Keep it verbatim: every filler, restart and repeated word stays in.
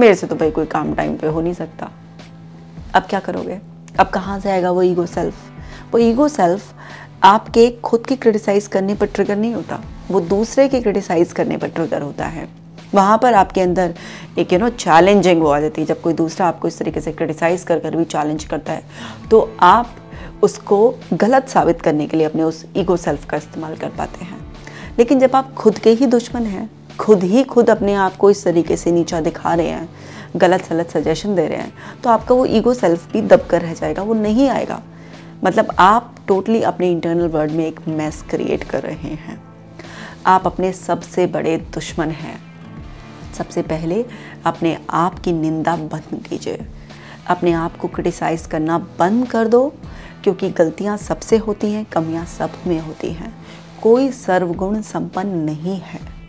मेरे से तो भाई कोई काम टाइम पे हो नहीं सकता। अब क्या करोगे, अब कहाँ से आएगा वो ईगो सेल्फ? वो ईगो सेल्फ आपके खुद की क्रिटिसाइज़ करने पर ट्रिगर नहीं होता, वो दूसरे की क्रिटिसाइज़ करने पर ट्रिगर होता है। वहाँ पर आपके अंदर एक यू नो चैलेंजिंग वो आ जाती है। जब कोई दूसरा आपको इस तरीके से क्रिटिसाइज़ कर कर भी चैलेंज करता है तो आप उसको गलत साबित करने के लिए अपने उस ईगो सेल्फ का इस्तेमाल कर पाते हैं। लेकिन जब आप खुद के ही दुश्मन हैं, खुद ही खुद अपने आप को इस तरीके से नीचा दिखा रहे हैं, गलत सलत सजेशन दे रहे हैं, तो आपका वो ईगो सेल्फ भी दब कर रह जाएगा, वो नहीं आएगा। मतलब आप टोटली अपने इंटरनल वर्ल्ड में एक मैस क्रिएट कर रहे हैं। आप अपने सबसे बड़े दुश्मन हैं। सबसे पहले अपने आप की निंदा बंद कीजिए, अपने आप को क्रिटिसाइज़ करना बंद कर दो, क्योंकि गलतियां सबसे होती हैं, कमियां सब में होती हैं, कोई सर्वगुण संपन्न नहीं है।